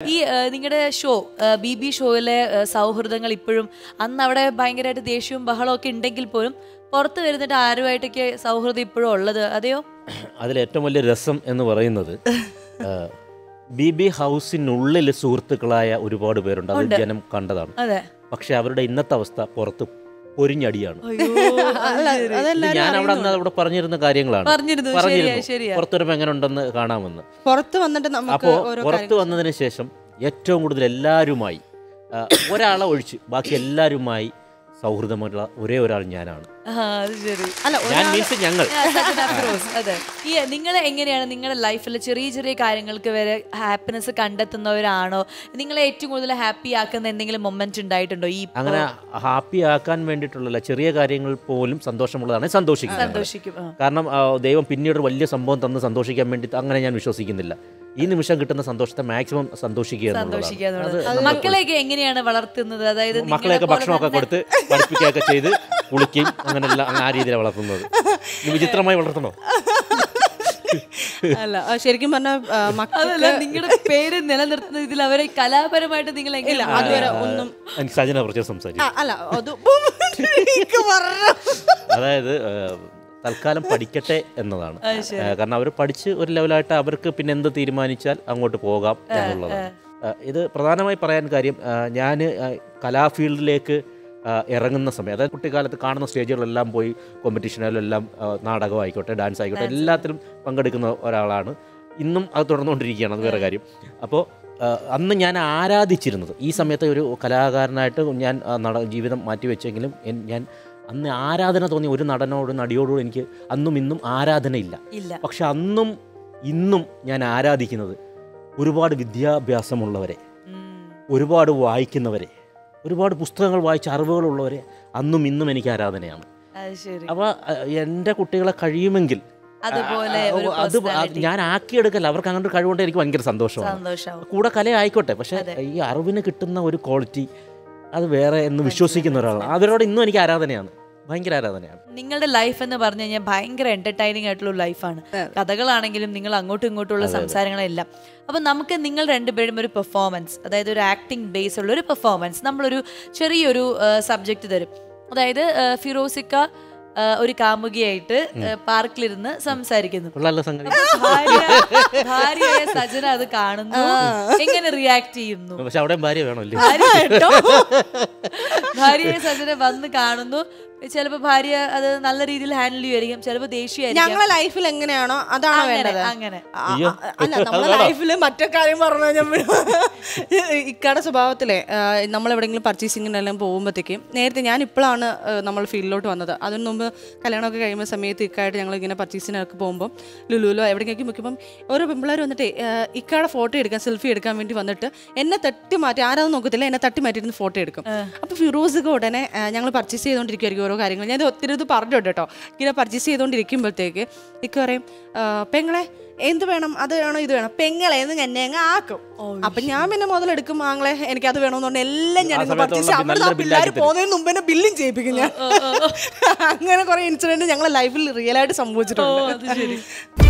This show, BB show, Sauhurdangal Ipurum, and Navada Bangar at the Asium Bahalok in Denkilpurum, Porta Arvate Sauhurdipur, Adeo? Adetomoli Rasam and the Varainother. BB house in Nulle Surtaklaya would reward a veranda, Janam Kandadam. Pakshavada in Natavasta, Porto, Purinadian. Parnir in the Garian land. Porto Mangan on the Ganaman. Porto on the Namako, Porto on the Nation, yet term would the Larumai. What are Lodge, Bacalarumai, Saurdamada, wherever Yanan. Yan means a younger. Yeah, Ningala Engarian and Ningala life, Richere Karangal, happiness a conduct and Noirano. Ningala ate to the happy Akan and Ningala moment and diet and eat. Angana happy Akan went to Lacheria Karangal poem, Sandoshamula, Sandoshik. Karnam, they were pinnered well, some bond on the Sandoshik and Mendit Angan and Vishosikindilla. In the Mishakitan Sandosh, the maximum Sandoshik. Makalaka Engarian Valatin, Makalaka Bakshaka, Pakaka, Ulikim. Nari development. You will tell my water. A shaking man of Makala paid in another very calaparamite thing like Ella and Sajana purchase some such. Allah, oh, the boom. Talcalam Padicate and Nalan. Canava Padici or Lavalata, Abercupin and the Tirimanichal, I'm going to pog up. Either Pradana Paran Karim, Yan Calafield Lake. Erangana Samaya, that particular Karna stage or lamb boy competition, lamb Nadago, I got a dance, I got a latin Pangadicano or Alano. In them, I don't know region of Veragari. Apo Ananyana Ara the children. Isameto Kalagar Nato, Yan, Nada Givam, Mati Changlim, and Yan Anara than Tony Udanadano, Nadio, and Anum Ara than Illa. Pakshanum Inum Yanara the Kino Urubad Vidya Biasamulare Urubad Waikinovere. ഒരുപാട് പുസ്തകങ്ങൾ വായിച്ച അറിവുകളുള്ളവരെ അന്നും ഇന്നും എനിക്ക് ആരാധനയാണ്. അത് ശരി. അപ്പോൾ എൻ്റെ കുട്ടികളെ കഴിയുമെങ്കിൽ അതുപോലെ ഒരു അത് ഞാൻ ആക്കി എടുക്കല്ല അവർക്ക് അങ്ങനൊരു കഴിവുണ്ട് എനിക്ക് വളരെ സന്തോഷമാണ്. സന്തോഷമാണ്. കൂടെ കല ആയിക്കോട്ടെ പക്ഷേ ഈ അറിവിനെ കിട്ടുന്ന ഒരു ക്വാളിറ്റി അത് വേറെ എന്ന് വിശ്വസിക്കുന്ന ഒരാളാണ്. അവരോട് ഇന്നും എനിക്ക് ആരാധനയാണ്. ഭയങ്കര ആരാധനയാണ്. നിങ്ങളുടെ ലൈഫ് എന്ന് പറഞ്ഞു കഴിഞ്ഞാൽ ഭയങ്കര എന്റർടൈനിങ് ആയിട്ടുള്ള ലൈഫാണ്. കഥകളാണെങ്കിലും നിങ്ങൾ അങ്ങോട്ടും ഇങ്ങോട്ടുള്ള സംസാരങ്ങളെല്ലാം. അപ്പോൾ നമുക്ക് നിങ്ങൾ രണ്ടുപേരും ഒരു പെർഫോമൻസ് അതായത് ഒരു ആക്ടിംഗ് ബേസ് ഉള്ള ഒരു പെർഫോമൻസ് നമ്മൾ ഒരു ചെറിയൊരു സബ്ജക്റ്റ് തരും. അതായത് ഫിറോസിക്ക ഒരു കാമുകിയായിട്ട് പാർക്കിൽ ഇരുന്ന് സംസാരിക്കുന്നു. ഭാര്യയായ സജന അത് കാണുന്നു. എങ്ങനെ റിയാക്ട് ചെയ്യുന്നു? പക്ഷേ അവിടെ ഭാര്യ വേണമല്ലേ? ഭാര്യയായ സജന വന്ന് കാണുന്നു. ചിലപ്പോൾ ഭാര്യ അത് നല്ല രീതിയിൽ ഹാൻഡിൽ ചെയ്യുമായിരിക്കും, ചിലപ്പോൾ ദേഷ്യമായിരിക്കും. ഞങ്ങളെ ലൈഫിൽ എങ്ങനെയാണോ അതാണ് വേണ്ടത്. അങ്ങനെ അല്ല, നമ്മളെ ലൈഫിൽ മറ്റേ കാര്യം പറഞ്ഞു നമ്മൾ ഇക്കാടെ സ്വഭാവത്തിലെ നമ്മളെവിടെയെങ്കിലും പർച്ചേസിങ്ങിനെല്ലാം പോകുമ്പോഴത്തേക്കും നേരത്തെ ഞാൻ ഇപ്പോഴാണ് നമ്മൾ ഫീൽഡിലോട്ട് വന്നത്. അതിന് മുമ്പ് കല്യാണമൊക്കെ കഴിയുമ്പോൾ സമയത്ത് ഇക്കായിട്ട് ഞങ്ങളിങ്ങനെ പർച്ചേസിനൊക്കെ പോകുമ്പോൾ ലുലുലോ എവിടെയെങ്കിലൊക്കെ മുക്കിയപ്പം ഓരോ പെൺപിള്ളേർ വന്നിട്ട് ഇക്കാടെ ഫോട്ടോ എടുക്കാൻ, സെൽഫി എടുക്കാൻ വേണ്ടി വന്നിട്ട് എന്നെ തട്ടി മാറ്റി, ആരാതും നോക്കത്തില്ല, എന്നെ തട്ടി മാറ്റിയിരുന്ന് ഫോട്ടോ എടുക്കും. അപ്പോൾ ഫിറോസൊക്കെ ഉടനെ ഞങ്ങൾ പർച്ചേസ് ചെയ്തുകൊണ്ടിരിക്കുമായിരിക്കും ഓരോ കാര്യങ്ങൾ. ഞാൻ ഒത്തിരി ഇത് പറഞ്ഞിട്ടുണ്ട് കേട്ടോ. ഇങ്ങനെ പർച്ചേസ് ചെയ്തുകൊണ്ടിരിക്കുമ്പോഴത്തേക്ക് ഇക്ക പറയും, പെങ്ങളെ എന്ത് വേണം, അത് വേണോ ഇത് വേണം, പെങ്ങളെന്ന് എന്നെ അങ്ങ് ആക്കും. അപ്പം ഞാൻ പിന്നെ മുതലെടുക്കും, ആങ്ങളെ എനിക്കത് വേണമെന്നുണ്ട്, എല്ലാം ഞാൻ പർച്ചേസ് അവിടെ പിള്ളേർ പോകുന്നതിന് മുമ്പ് തന്നെ ബില്ലും ചെയ്യിപ്പിക്കും ഞാൻ. അങ്ങനെ കുറേ ഇൻസിഡൻറ്റ് ഞങ്ങളെ ലൈഫിൽ റിയൽ ആയിട്ട് സംഭവിച്ചിട്ടുണ്ട്.